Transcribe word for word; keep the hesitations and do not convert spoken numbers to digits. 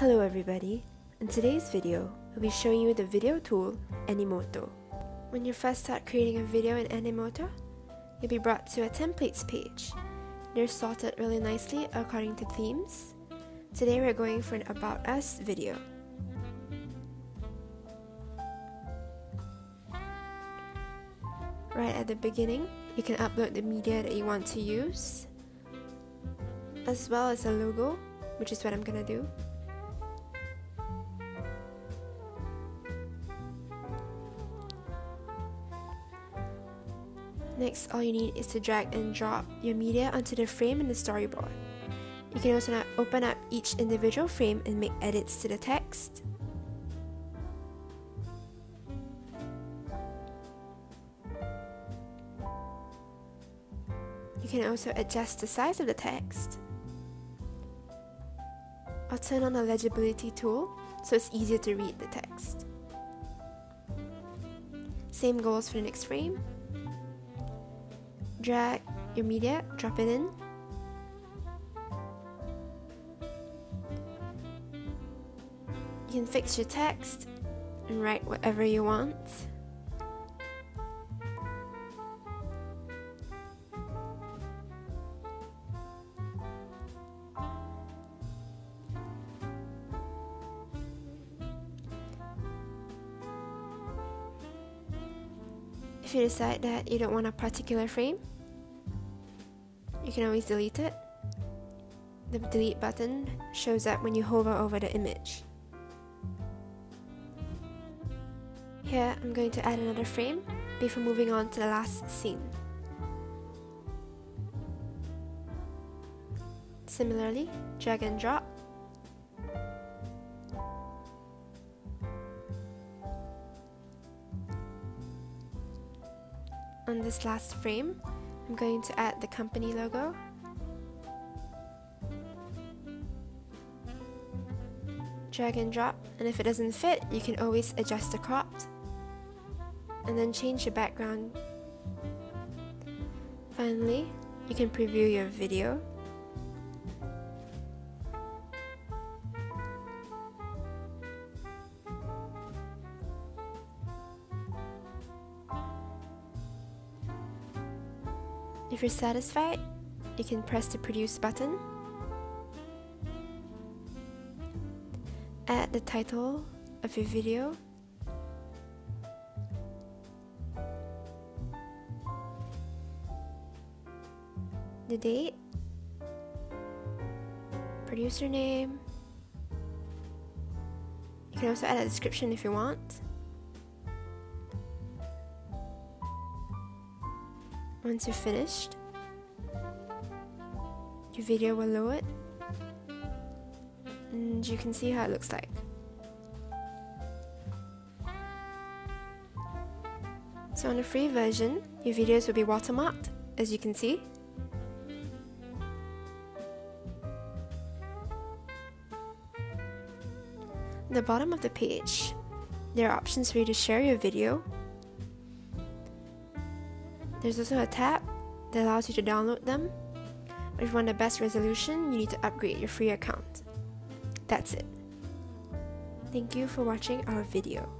Hello everybody! In today's video, I'll be showing you the video tool, Animoto. When you first start creating a video in Animoto, you'll be brought to a templates page. They're sorted really nicely according to themes. Today we're going for an About Us video. Right at the beginning, you can upload the media that you want to use, as well as a logo, which is what I'm gonna do. Next, all you need is to drag and drop your media onto the frame in the storyboard. You can also now open up each individual frame and make edits to the text. You can also adjust the size of the text. I'll turn on the legibility tool so it's easier to read the text. Same goes for the next frame. Drag your media, drop it in. You can fix your text and write whatever you want. If you decide that you don't want a particular frame, you can always delete it. The delete button shows up when you hover over the image. Here I'm going to add another frame before moving on to the last scene. Similarly, drag and drop. On this last frame, I'm going to add the company logo. Drag and drop, and if it doesn't fit, you can always adjust the crop and then change the background. Finally, you can preview your video. If you're satisfied, you can press the produce button, add the title of your video, the date, producer name. You can also add a description if you want. Once you're finished, your video will load and you can see how it looks like. So on the free version, your videos will be watermarked, as you can see. At the bottom of the page, there are options for you to share your video. There's also a tab that allows you to download them. If you want the best resolution, you need to upgrade your free account. That's it. Thank you for watching our video.